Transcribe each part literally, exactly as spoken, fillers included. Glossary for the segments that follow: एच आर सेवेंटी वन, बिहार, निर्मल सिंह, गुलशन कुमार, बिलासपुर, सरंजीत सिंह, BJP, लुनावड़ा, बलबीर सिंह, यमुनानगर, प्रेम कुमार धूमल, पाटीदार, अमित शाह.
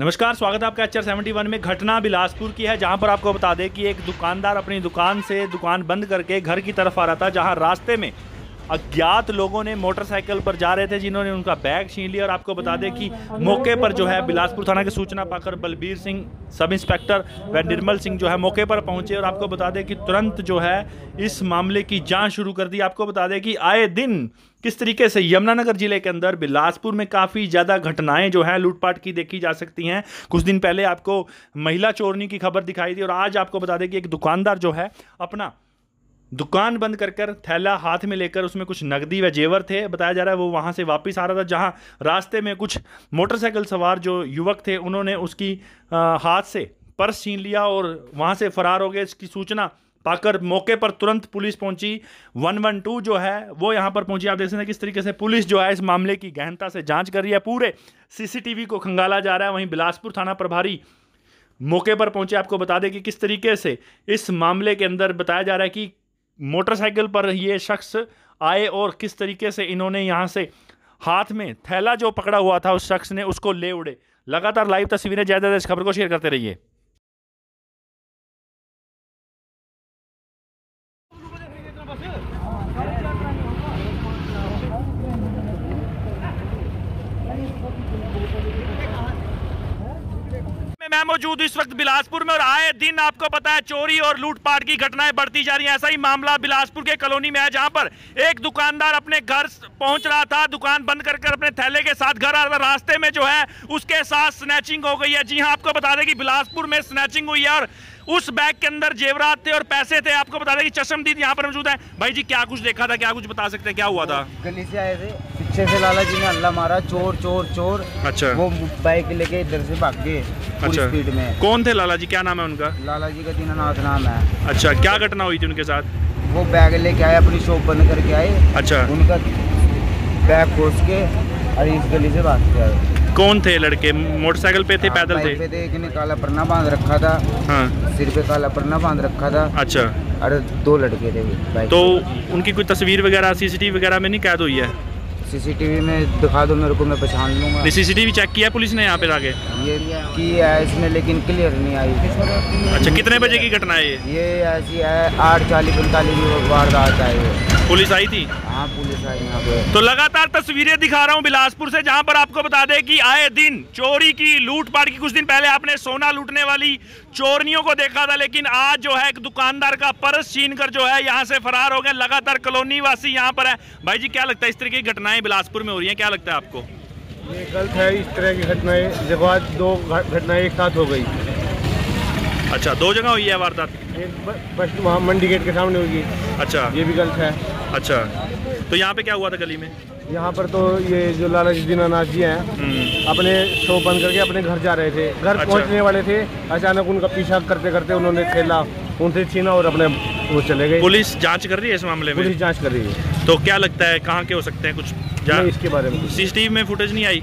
नमस्कार, स्वागत है आपका एच आर सेवेंटी वन में। घटना बिलासपुर की है, जहां पर आपको बता दें कि एक दुकानदार अपनी दुकान से दुकान बंद करके घर की तरफ आ रहा था, जहां रास्ते में अज्ञात लोगों ने मोटरसाइकिल पर जा रहे थे, जिन्होंने उनका बैग छीन लिया। और आपको बता दें कि मौके पर जो है बिलासपुर थाना की सूचना पाकर बलबीर सिंह सब इंस्पेक्टर व निर्मल सिंह जो है मौके पर पहुंचे और आपको बता दें कि तुरंत जो है इस मामले की जांच शुरू कर दी। आपको बता दें कि आए दिन किस तरीके से यमुनानगर जिले के अंदर बिलासपुर में काफ़ी ज़्यादा घटनाएं जो हैं लूटपाट की देखी जा सकती हैं। कुछ दिन पहले आपको महिला चोरनी की खबर दिखाई थी और आज आपको बता दें कि एक दुकानदार जो है अपना दुकान बंद कर कर थैला हाथ में लेकर उसमें कुछ नकदी व जेवर थे, बताया जा रहा है वो वहाँ से वापस आ रहा था, जहाँ रास्ते में कुछ मोटरसाइकिल सवार जो युवक थे उन्होंने उसकी आ, हाथ से पर्स छीन लिया और वहाँ से फरार हो गए। इसकी सूचना पाकर मौके पर तुरंत पुलिस पहुंची, एक सौ बारह जो है वो यहाँ पर पहुंची। आप देख सकते हैं किस तरीके से पुलिस जो है इस मामले की गहनता से जाँच कर रही है, पूरे सीसीटीवी को खंगाला जा रहा है। वहीं बिलासपुर थाना प्रभारी मौके पर पहुंचे। आपको बता दें कि किस तरीके से इस मामले के अंदर बताया जा रहा है कि मोटरसाइकिल पर ये शख्स आए और किस तरीके से इन्होंने यहाँ से हाथ में थैला जो पकड़ा हुआ था उस शख्स ने उसको ले उड़े। लगातार लाइव तस्वीरें, ज़्यादा से इस खबर को शेयर करते रहिए। मैं मौजूद इस वक्त बिलासपुर में और आए दिन आपको पता है चोरी और लूटपाट की घटनाएं बढ़ती जा रही हैं। ऐसा ही मामला बिलासपुर के कॉलोनी में है, जहां पर एक दुकानदार अपने घर पहुंच रहा था, दुकान बंद कर कर अपने थैले के साथ घर आ रहा था। रास्ते में जो है उसके साथ स्नैचिंग हो गई है। जी हां, आपको बता दें कि बिलासपुर में स्नैचिंग हुई है और उस बैग के अंदर जेवरात थे और पैसे थे। आपको बता दें कि चश्मदीद यहाँ पर मौजूद है। भाई जी, क्या कुछ देखा था, क्या कुछ बता सकते हैं, क्या हुआ था? गली से आए थे, पीछे से लाला जी ने हल्ला मारा, चोर चोर चोर। अच्छा, वो बाइक लेके इधर से भाग गए। अच्छा, स्पीड में। कौन थे लाला जी, क्या नाम है उनका? लाला जी का दीनानाथ नाम है। अच्छा, क्या घटना हुई थी उनके साथ? वो बैग लेके आए, अपनी शॉप बंद करके आए। अच्छा, उनका बैग खोज के और इस गली से भाग के आए। कौन थे लड़के, मोटरसाइकिल पे थे, पैदल थे? पे थे, एक ने काला परना बांध रखा था। हाँ, सिर पे काला परना बांध रखा था। अच्छा, अरे दो लड़के थे भाई। तो उनकी कोई तस्वीर वगैरह सीसीटीवी वगैरह में नहीं कैद हुई है? सीसीटीवी में दिखा दो मेरे को, मैं पहचान लूंगा। सीसीटीवी चेक किया पुलिस ने यहाँ पे लाके? ये किया है इसमें, लेकिन क्लियर नहीं आई। अच्छा, कितने बजे की घटना है ये? ये ऐसी है आठ चालीस पैंतालीस वारदात आई। पुलिस आई थी? हाँ, पुलिस आई यहाँ पे। तो लगातार तस्वीरें दिखा रहा हूँ बिलासपुर से, जहाँ पर आपको बता दें कि आए दिन चोरी की लूटपाट की। कुछ दिन पहले आपने सोना लूटने वाली चोरनियों को देखा था, लेकिन आज जो है एक दुकानदार का पर्स छीनकर जो है यहाँ से फरार हो गए। लगातार कॉलोनी वासी यहाँ पर है। भाई जी, क्या लगता है इस तरह की घटनाएं बिलासपुर में हो रही है, क्या लगता है आपको? ये गलत है इस तरह की घटनाएं, जब आज दो घटनाएं एक साथ हो गई। अच्छा, दो जगह हुई है वारदात? एक फर्स्ट वहाँ मंडी गेट के सामने हुई। अच्छा, ये भी गलत है। अच्छा, तो यहाँ पे क्या हुआ था गली में? यहाँ पर तो ये जो लाला जी दीनानाथ जी हैं, अपने शॉप बंद करके अपने घर जा रहे थे, घर अच्छा। पहुँचने वाले थे, अचानक उनका पीछा करते करते उन्होंने थैला उनसे छीना और अपने वो चले गए। पुलिस जांच कर रही है इस मामले में? पुलिस जांच कर रही है। तो क्या लगता है कहाँ के हो सकते हैं, कुछ इसके बारे में? सीसीटीवी में फुटेज नहीं आई,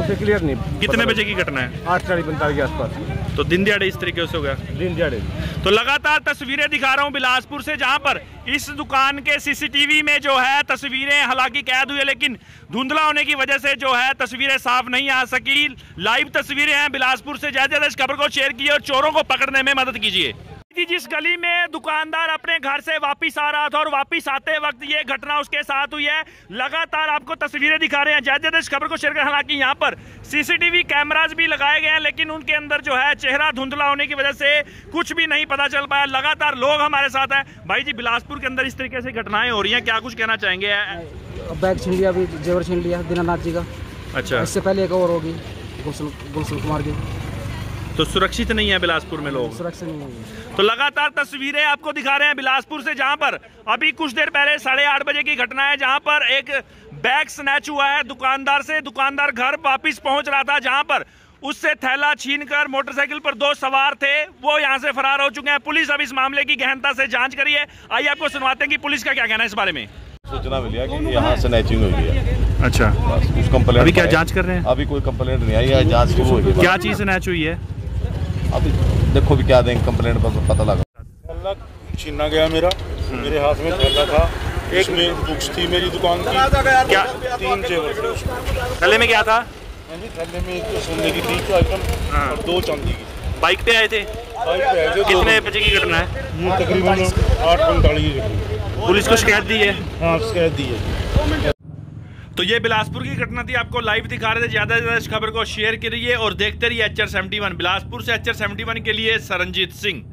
उसे क्लियर नहीं। कितने बजे की घटना है? आठ चालीस पैंतालीस के आसपास। तो दिन दिहाड़े इस तरीके से हो गया, दिन दिहाड़े। तो लगातार तस्वीरें दिखा रहा हूं बिलासपुर से, जहां पर इस दुकान के सीसीटीवी में जो है तस्वीरें हालांकि कैद हुई, लेकिन धुंधला होने की वजह से जो है तस्वीरें साफ नहीं आ सकी। लाइव तस्वीरें हैं बिलासपुर से, ज्यादा से ज्यादा इस खबर को शेयर कीजिए और चोरों को पकड़ने में मदद कीजिए। जिस गली में दुकानदार अपने घर से वापस आ रहा था और वापस आते वक्त ये घटना उसके साथ हुई है। लगातार आपको तस्वीरें दिखा रहे हैं, ज्यादा से ज्यादा इस खबर को शेयर करें। हालांकि यहाँ पर सीसीटीवी कैमराज भी लगाए गए हैं, लेकिन उनके अंदर जो है चेहरा धुंधला होने की वजह से कुछ भी नहीं पता चल पाया। लगातार लोग हमारे साथ हैं। भाई जी, बिलासपुर के अंदर इस तरीके से घटनाएं हो रही है, क्या कुछ कहना चाहेंगे? बैग छीन लिया, जेवर छीन लिया दीनानाथ जी का। अच्छा, इससे पहले एक और होगी गुलशन कुमार जी। तो सुरक्षित नहीं है बिलासपुर में लोग, सुरक्षित नहीं है। तो लगातार तस्वीरें आपको दिखा रहे हैं बिलासपुर से, जहां पर अभी कुछ देर पहले साढ़े आठ बजे की घटना है, जहां पर एक बैग स्नैच हुआ है दुकानदार से। दुकानदार घर वापस पहुंच रहा था, जहां पर उससे थैला छीनकर मोटरसाइकिल पर दो सवार थे, वो यहां से फरार हो चुके हैं। पुलिस अब इस मामले की गहनता से जाँच करी है। आइए आपको सुनवाते हैं कि पुलिस का क्या कहना है इस बारे में। सूचना मिली है कि यहाँ स्नैचिंग हुई है। अच्छा, कुछ कंप्लेंट? अभी क्या जाँच कर रहे हैं? अभी कोई कंप्लेंट नहीं आई है, जाँच शुरू हुई है। क्या चीज स्नैच हुई है अभी देखो भी क्या देंगे, कंप्लेंट पर पता लगा। थैला छीना गया मेरा, मेरे हाथ में थैला था, एक में बुक्स थी मेरी दुकान की, क्या तीन जेवर थे। थैले में क्या था? थैले में एक तो सोने की थी तो आइटम और दो चांदी की। बाइक पे आए थे? बाइक पे आए थे। कितने बजे की घटना है? ये तकरीबन आठ पैंतालीस। पुलिस को शिकायत दी है? हाँ, शिकायत दी है। तो ये बिलासपुर की घटना थी, आपको लाइव दिखा रहे थे। ज़्यादा से ज़्यादा इस खबर को शेयर करिए और देखते रहिए एच आर सेवेंटी वन। बिलासपुर से एच आर सेवेंटी वन के लिए सरंजीत सिंह।